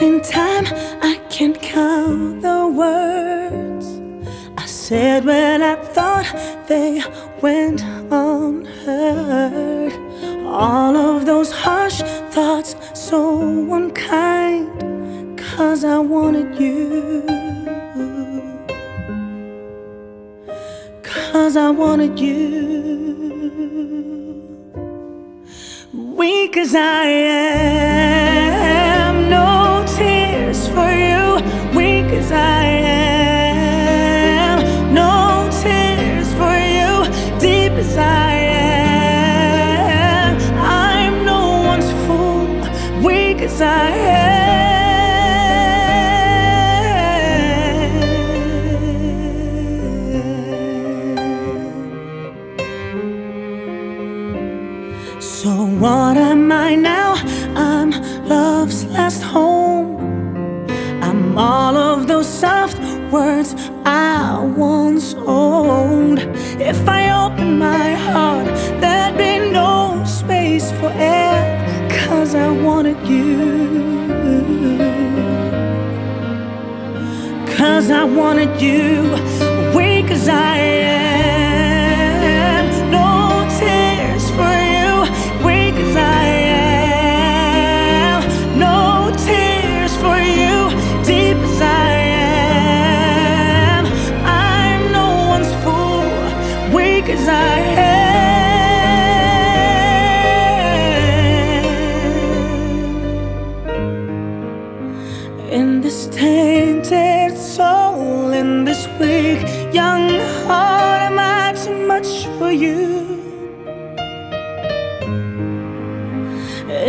wasting time. I can't count the words I said when I thought they went unheard. All of those harsh thoughts, so unkind, 'cause I wanted you, 'cause I wanted you. Weak as I am, no tears for you. Weak as I am, no tears for you. Deep as I am, I'm no one's fool. Weak as I am. So what am I now? I'm love's last home. I'm all of those soft words I once owned. If I open my heart, there'd be no space for air, 'cause I wanted you, 'cause I wanted you. Weak as I am, as I am. In this tainted soul, in this weak young heart, am I too much for you?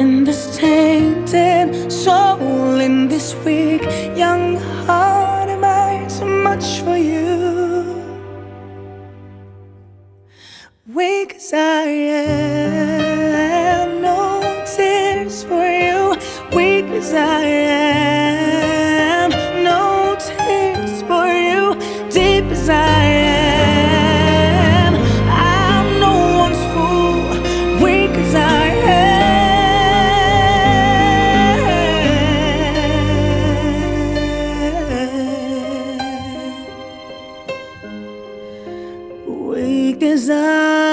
In this tainted soul, in this weak young heart, am I too much for you? Weak as I am, no tears for you. Weak as I am, no tears for you. Deep as I am, I'm no one's fool. Weak as I am. Weak as I am.